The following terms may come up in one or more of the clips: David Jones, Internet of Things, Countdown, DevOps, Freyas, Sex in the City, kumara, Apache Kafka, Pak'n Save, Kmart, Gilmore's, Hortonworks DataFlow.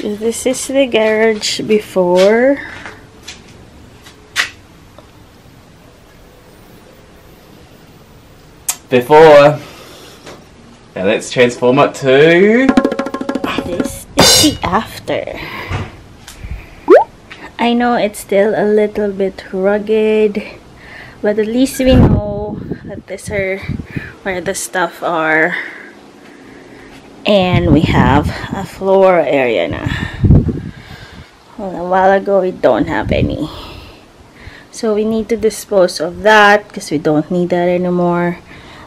garage. This is the garage before. Now let's transform it to... This is the after. I know it's still a little bit rugged, but at least we know that these are where the stuff are. And we have a floor area now. Well, a while ago we don't have any. So we need to dispose of that because we don't need that anymore.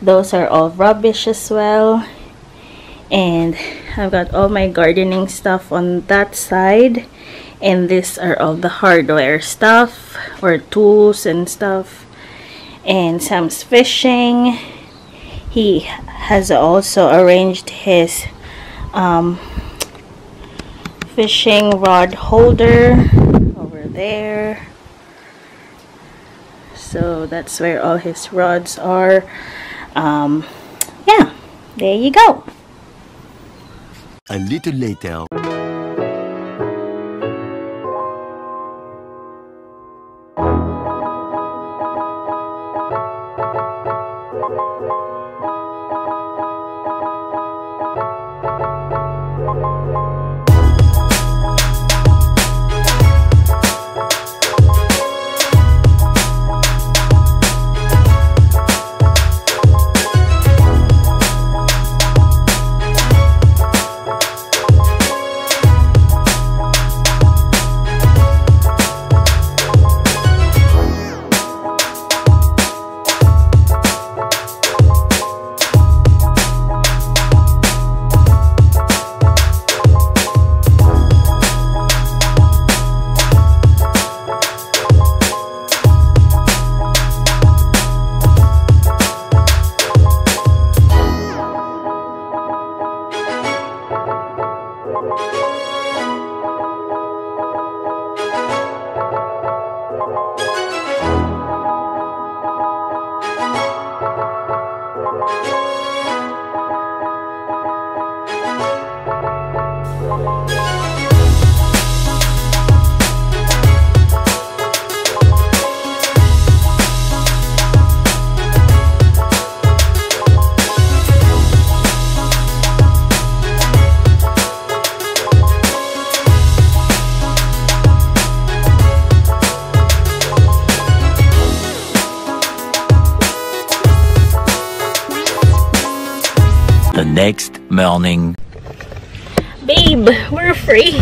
Those are all rubbish as well. And I've got all my gardening stuff on that side. And these are all the hardware stuff or tools and stuff. And Sam's fishing. He has also arranged his fishing rod holder over there. So that's where all his rods are. Yeah, there you go. A little later. The next morning. Babe, we're free.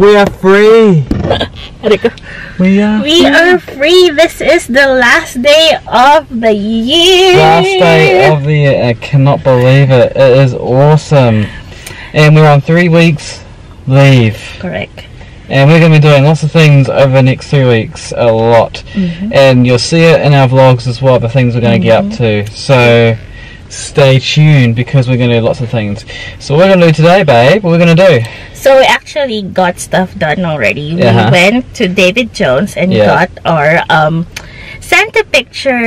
We are free. We are free. This is the last day of the year. Last day of the year. I cannot believe it. It is awesome. And we're on 3 weeks leave. Correct. And we're going to be doing lots of things over the next 3 weeks. A lot. Mm-hmm. And you'll see it in our vlogs as well. The things we're going to get up to. So... stay tuned because we're going to do lots of things. So what we're going to do today, babe, what we're going to do? So we actually got stuff done already. We went to David Jones and got our Santa picture.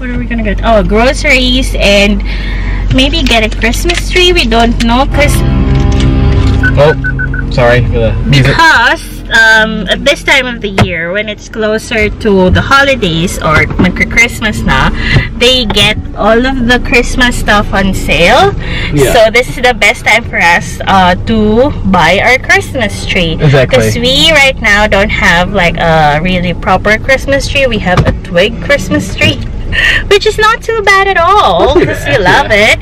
What are we going to get? Oh, groceries and maybe get a Christmas tree. We don't know because... Oh, sorry for the music. Because... at this time of the year, when it's closer to the holidays or Christmas na, they get all of the Christmas stuff on sale. So this is the best time for us to buy our Christmas tree. Exactly. Because we right now don't have like a really proper Christmas tree. We have a twig Christmas tree, which is not too bad at all because we love it.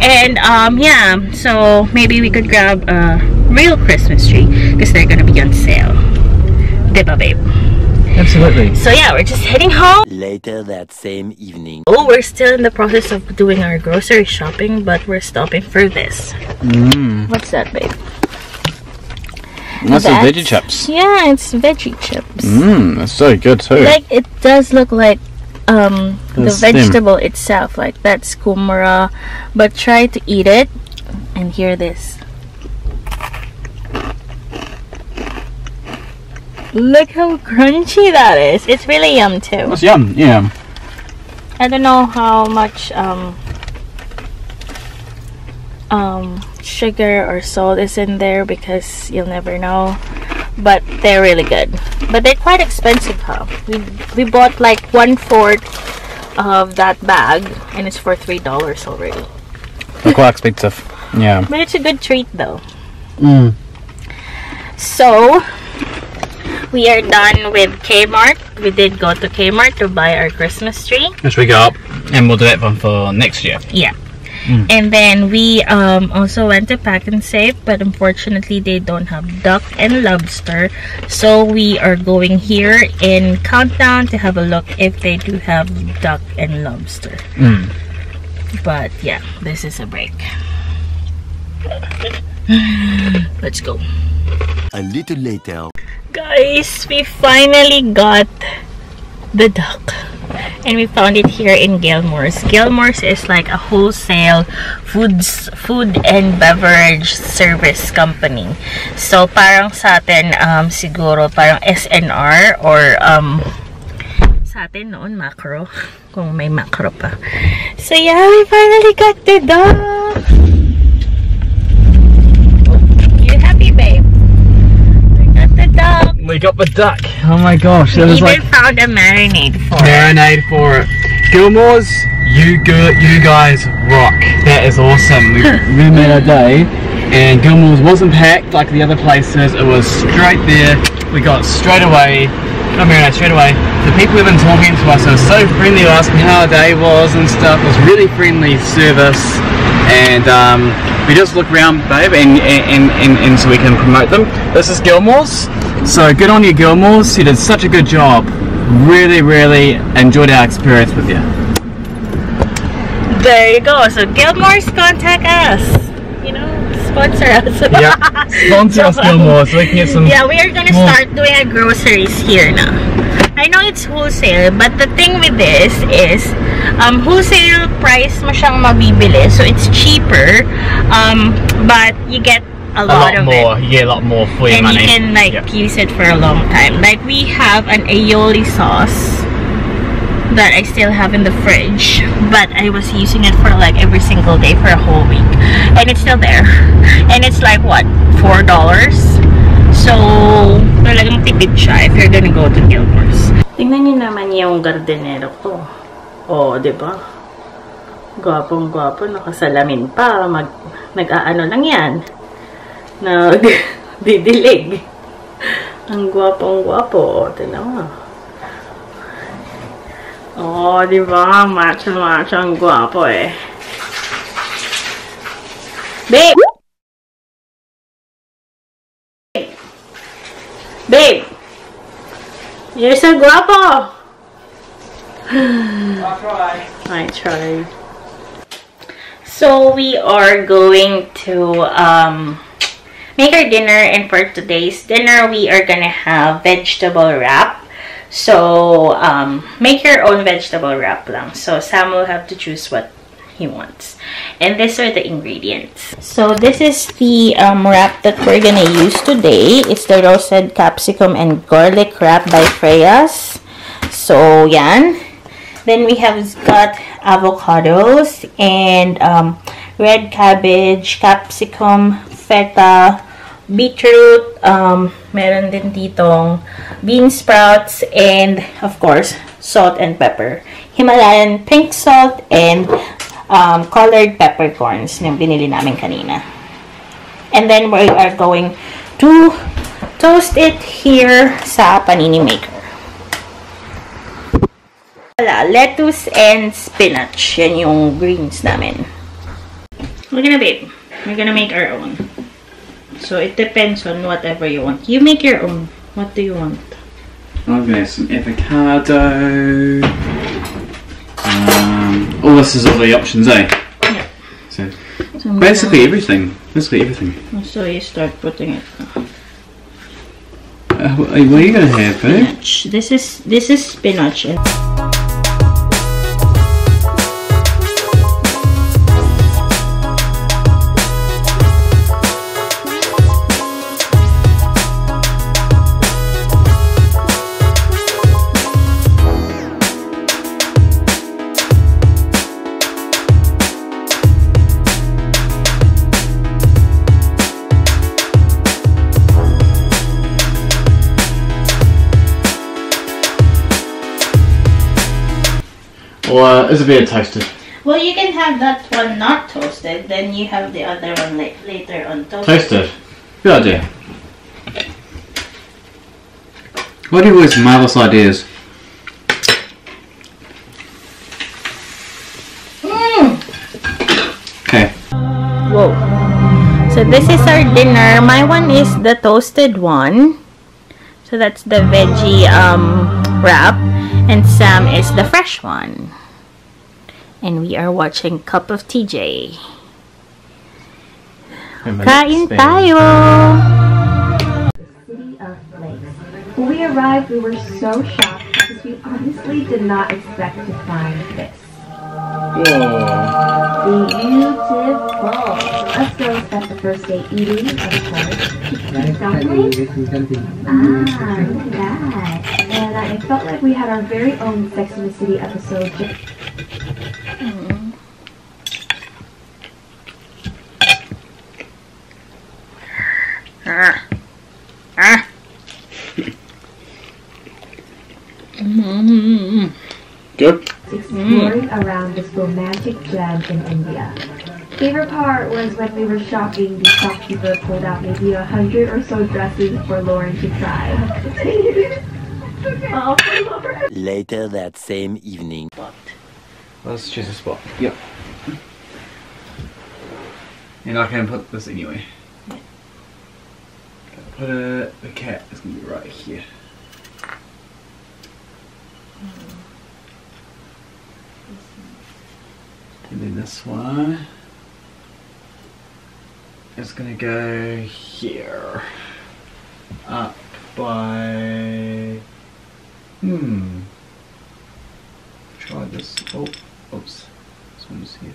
And yeah, so maybe we could grab a real Christmas tree because they're gonna be on sale. Diba, babe? Absolutely. So yeah, we're just heading home. Later that same evening. Oh, we're still in the process of doing our grocery shopping, but we're stopping for this. What's that, babe? That's veggie chips. Yeah, it's veggie chips. That's so good too. Like it does look like the vegetable itself, like that's kumara, but try to eat it and hear this. Look how crunchy that is. It's really yum too. It's yum, yeah. I don't know how much sugar or salt is in there because you'll never know, but they're really good. But they're quite expensive, huh? We bought like 1/4 of that bag and it's for $3 already. It's quite expensive, yeah, but it's a good treat though. Mm. So we are done with Kmart. We did go to Kmart to buy our Christmas tree. Yes, we got, and we'll do that one for next year. Yeah. Mm. And then we also went to Pak'n Save, but unfortunately they don't have duck and lobster. So we are going here in Countdown to have a look if they do have duck and lobster. Mm. But yeah, this is a break. Let's go. A little later. Guys, we finally got the duck. And we found it here in Gilmore's. Gilmore's is like a wholesale food and beverage service company. So parang sa atin siguro parang SNR or sa atin noon macro, kung may macro pa. So yeah, we finally got the dog. You happy, babe? We got the dog. We got the duck. Oh my gosh. We even like found a marinade for it. Marinade for it. Gilmore's, you guys rock. That is awesome. We made our day. And Gilmore's wasn't packed like the other places. It was straight there. We got straight away. Not marinade, straight away. The people have been talking to us are so friendly, asking how our day was and stuff. It was really friendly service. And we just look around, babe, and so we can promote them. This is Gilmore's. So good on you, Gilmore's. You did such a good job. Really, really enjoyed our experience with you. There you go. So Gilmore's, contact us. You know, sponsor us. Yeah, sponsor us, Gilmore's. So we can get some. Yeah, we are gonna start doing our groceries here now. I know it's wholesale, but the thing with this is, wholesale price mo siyang mabibili, so it's cheaper. But you get a lot more for your money. And you can like use it for a long time. Like we have an aioli sauce that I still have in the fridge, but I was using it for like every single day for a whole week, and it's still there. And it's like what, $4? So talagang tipid siya if you're gonna go to Gilmore's. Tingnan niyo naman yung gardenero ko. Oh, di ba? Gwapong-gwapo, nakasalamin pa. Nag-aano lang yan. Nagdidilig. Ang gwapong-gwapo. Tinawa. Oh, di ba? Macho-macho ang gwapo eh. Babe! Babe! You're so guapo! I'll try. I tried. So we are going to make our dinner, and for today's dinner we are gonna have vegetable wrap. So make your own vegetable wrap lang. So Sam will have to choose what he wants, and these are the ingredients. So this is the wrap that we're gonna use today. It's the roasted capsicum and garlic wrap by Freyas. So yan. Then we have got avocados and red cabbage, capsicum, feta, beetroot, meron din ditong bean sprouts, and of course salt and pepper, Himalayan pink salt, and colored peppercorns yung binili namin kanina. And then we are going to toast it here sa panini maker. Lettuce and spinach, yan yung greens namin. We're gonna, babe, we're gonna make our own. So it depends on whatever you want. You make your own. What do you want? I'm gonna have some avocado. All this is all the options, eh? Yeah. So basically everything. Basically everything. So you start putting it. What are you gonna have, eh? This is spinach. And Or is it being toasted? Well, you can have that one not toasted, then you have the other one later on toasted. Toasted. Good idea. Why do you always marvelous ideas? Okay. Whoa. So this is our dinner. My one is the toasted one. So that's the veggie wrap. And Sam is the fresh one. And we are watching Cup of TJ. Kain tayo! When we arrived, we were so shocked because we honestly did not expect to find this. Whoa. Beautiful. Let's go spend the first day eating, of course. Dumpling? Ah, look at that. And I felt like we had our very own Sex in the City episode. Good. Exploring around this romantic gem in India. Favorite part was when we were shopping, the shopkeeper pulled out maybe 100 or so dresses for Lauren to try. Oh. Later that same evening. What? Let's choose a spot. Yep. And I can put this anyway. Yeah. Put the cat is going to be right here. And then this one is going to go here, up by, try this, oh, oops, this one's here.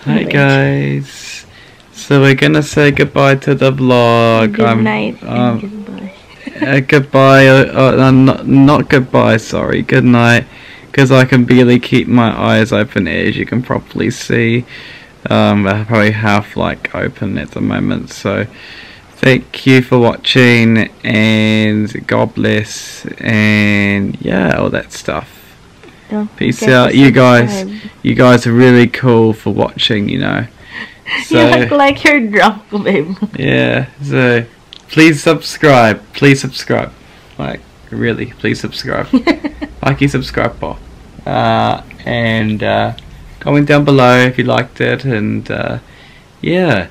Hi guys, so we're going to say goodbye to the vlog. Good night. Goodbye, not goodbye, sorry, good night, because I can barely keep my eyes open as you can probably see. They're probably half like open at the moment, so thank you for watching and God bless and yeah, all that stuff. Don't peace out, you guys are really cool for watching, you know. So, you look like you're drunk, babe. Yeah, so... Please subscribe. Please subscribe. Like, really, please subscribe. Like, you subscribe, Bob. And comment down below if you liked it. And, yeah.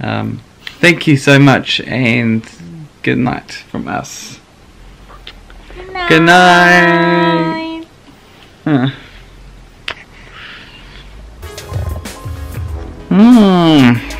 Thank you so much. And good night from us. Good night. Good night. Mmm.